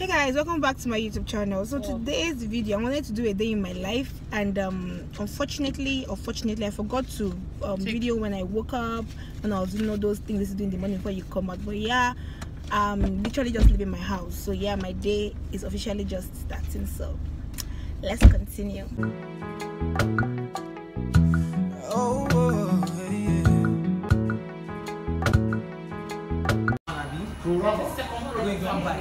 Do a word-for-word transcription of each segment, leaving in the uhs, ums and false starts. Hey guys, welcome back to my YouTube channel. So today's video, I wanted to do a day in my life, and um unfortunately or fortunately, I forgot to um video when I woke up, and I was doing all those things you do in the morning before you come out. But yeah, um literally just leaving my house. So yeah, my day is officially just starting, so let's continue. Oh, yeah. Going to come back.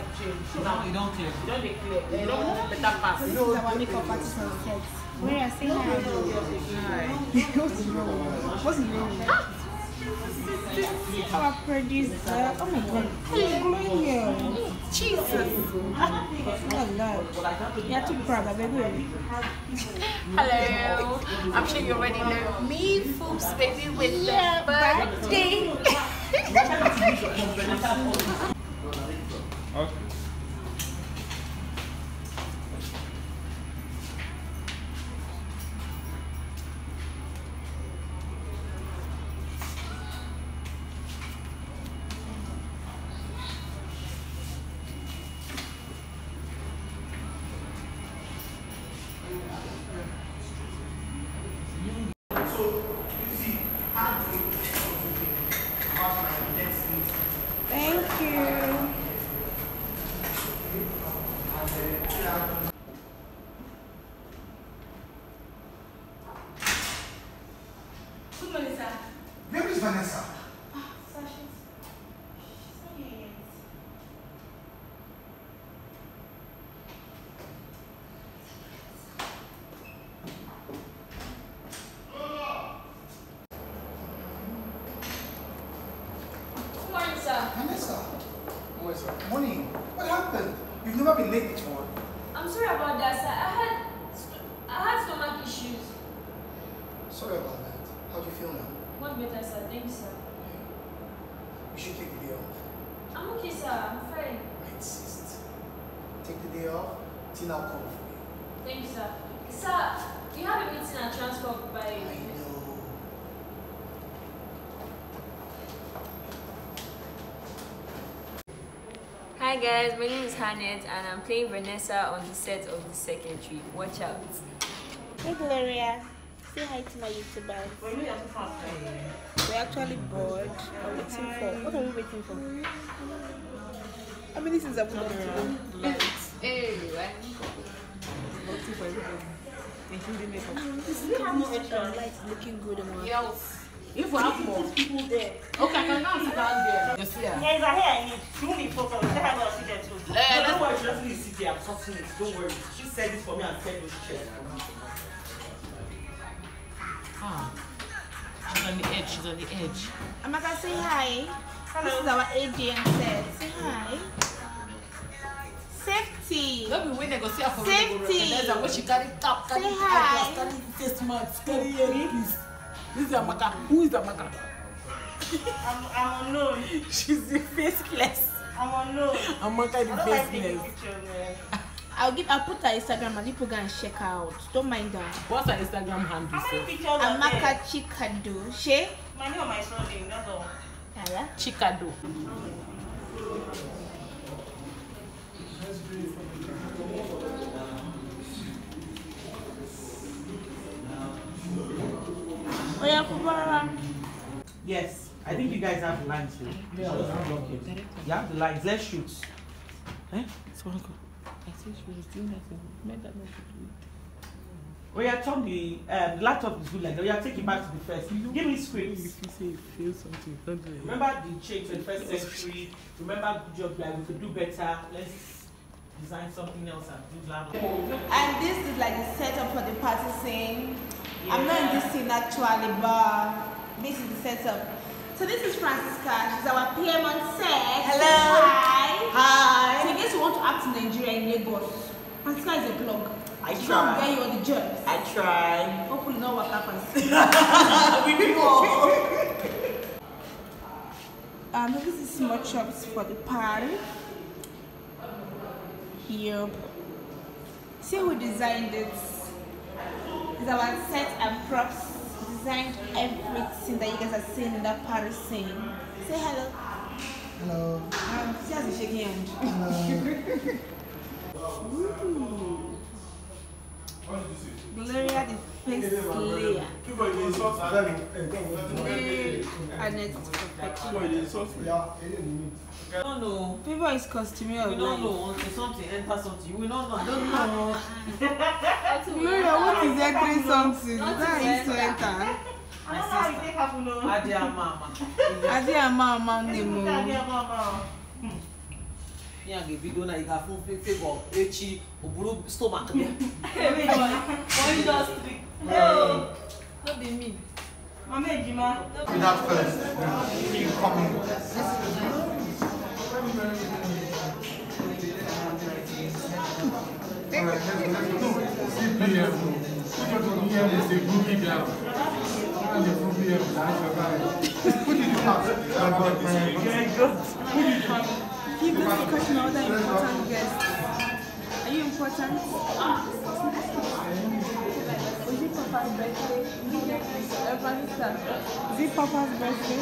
Now you don't care. Don't be clear. You don't better pass. This is our makeup artist on the set. We are saying that. What's wrong? What's wrong? This is our producer. Oh my god. Hey, Jesus. Oh Lord. You are too proud, baby. Hello. I'm sure you already know me. Foops, baby, with the birthday. Okay. Vanessa. Oh, so she's, she's not here yet. Good morning, sir. Vanessa. Morning, sir. Morning. What happened? You've never been late before. I'm sorry about that, sir. I had, I had stomach issues. Sorry about that. How do you feel now? Much better, sir. Thank you, sir. You should take the day off. I'm okay, sir. I'm fine. I insist. Take the day off till I'll call for you. Thank you, sir. Sir, we have a meeting at Transcorp by... I know. Hi guys, my name is Hannet, and I'm playing Vanessa on the set of The Secondary. Watch out. Hey, Gloria. Say hi to my YouTubers. We're actually bored. We're waiting for. What are we waiting for? How many things have we got to do? Hey, right? We're waiting for everybody. Including makeup. This is not extra lights looking good. Yes. If we have more people there. Okay, I can now sit down there. Yes, yeah. Yes, I hear you. She won't be focused. Let her go sit there too. Don't worry, she doesn't need to sit there. I'm sorting it. Don't worry. She said this for me and said those chairs. Ah, she's on the edge, she's on the edge. Amaka, say hi. Hello. This is our A G M set. Say hi. Safety. Don't be waiting, go see her for me. Safety. When she carry cap, carry eyeglass, carry face mask, carry earrings. This is Amaka. Who is Amaka? I'm, I'm unknown. She's the faceless. I'm unknown. Amaka the faceless. I'll give. I'll put her Instagram and people go and check her out. Don't mind her. What's her Instagram handle? How many pictures are there? Amaka Chikadoo. She? My name or my surname, that's all. Yeah. Chikadoo. Oh yeah, Kubara. Yes, I think you guys have the lines here. Yeah, okay. You have the lines. Let's shoot. Eh? It's one go. I said she was doing nothing. Meant that not to do it. Oh yeah, turn the um, laptop is good like that. We are taking back to the first. You give me scripts. If you say you feel something, don't do it. Remember the change to the first century. Remember good job, like we could do better. Let's design something else and do that. And this is like the setup for the party scene. Yeah. I'm not in this scene actually, but this is the setup. So this is Francisca. She's our P M on set. Hello. Hi. Hi. So in case you want to act in Nigeria in Lagos, Francisca is a blog. I she try. She will get you on the jobs. I try. Hopefully not what happens. We people. Um, this is small chops for the pan. Yup. See who designed it. It's our set and props. Designed everything that you guys are seeing in that Paris scene. Say hello. Hello. Um, see how she's shaking hands. Hello. Mm. Gloria the face layer. I don't know. People is customary. We don't know. If something enters something, we don't know. I don't know. Gloria, what is entering something? That is to enter. My sister. Adia Mama. Adia Mama. Adia Mama. Yeah, we don't like a full favor, itchy, or blue stomach. No, not be me. Mama, that first, you come. Give me the question all the important guests. Are you important? Ah. Is it Papa's birthday? Is it Papa's birthday?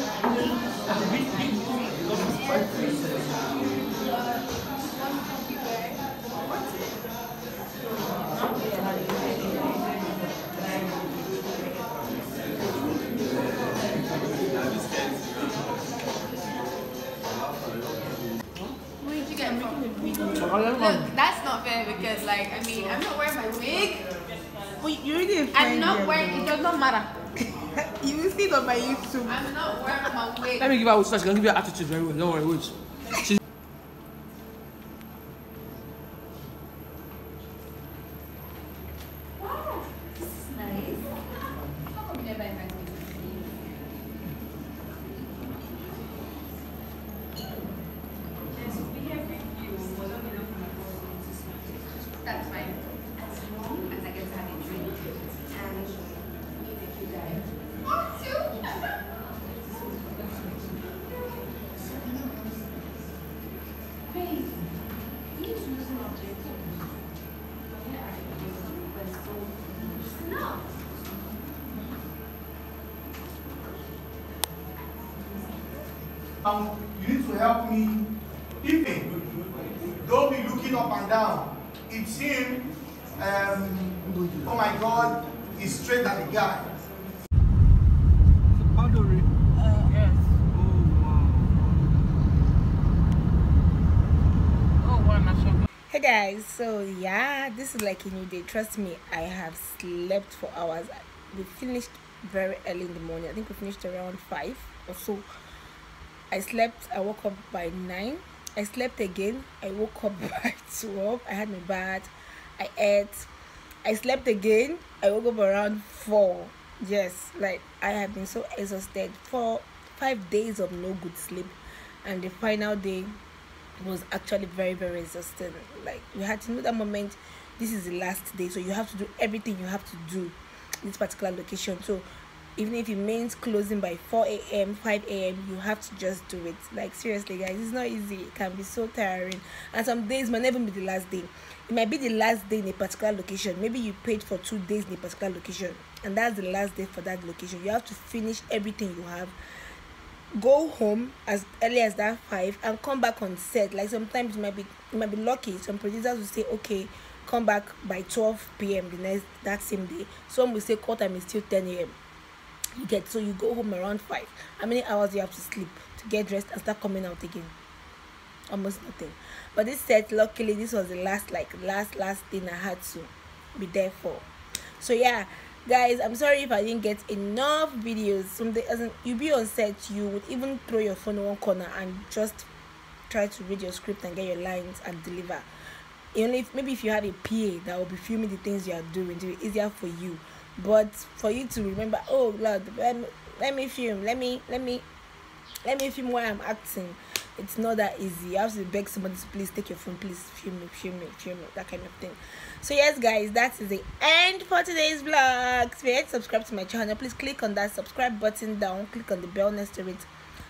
Look, that's not fair because, like, I mean, I'm not wearing my wig. Wait, you didn't. I'm not wearing. It does not matter. You will see it on my YouTube. I'm not wearing my wig. Let me give her a first. She's gonna give you her attitude very well. Don't worry, wait. She's wow, this is nice. How come you never invite me? Um, you need to help me. Even don't be looking up and down. It's him. Um, oh my God, he's straight at the guy. Hey guys, so yeah, this is like a new day. Trust me, I have slept for hours. We finished very early in the morning. I think we finished around five or so. I slept, I woke up by nine. I slept again, I woke up by twelve. I had my bath, I ate, I slept again, I woke up around four. Yes, like I have been so exhausted for five days of no good sleep, and the final day was actually very very exhausting. Like we had to know that moment, this is the last day, so you have to do everything you have to do in this particular location. So even if it means closing by four A M, five A M, you have to just do it. Like seriously guys, it's not easy. It can be so tiring, and some days might never be the last day. It might be the last day in a particular location. Maybe you paid for two days in a particular location, and that's the last day for that location. You have to finish everything you have, go home as early as that five, and come back on set. Like sometimes you might be you might be lucky. Some producers will say, okay, come back by twelve P M the next that same day. Some will say call time is still ten A M You get, so you go home around five. How many hours you have to sleep to get dressed and start coming out again? Almost nothing. But this set, luckily, this was the last like last last thing I had to be there for. So yeah guys, I'm sorry if I didn't get enough videos. Someday as in, you be on set, you would even throw your phone in one corner and just try to read your script and get your lines and deliver. Only if, maybe if you have a P A that will be filming the things you are doing, it'll be easier for you. But for you to remember, oh Lord, let me, let me film, let me, let me, let me film while I'm acting, it's not that easy. You have to beg somebody to please take your phone, please film me, film me, film me, that kind of thing. So yes guys, that is the end for today's vlog. If you haven't subscribed to my channel, please click on that subscribe button down, click on the bell next to it,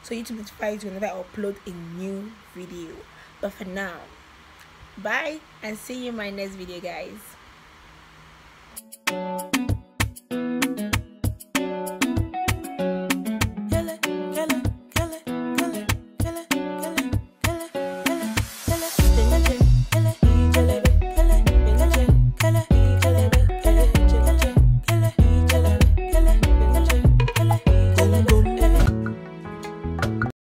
so YouTube notifies you whenever I upload a new video. But for now, bye, and see you in my next video guys.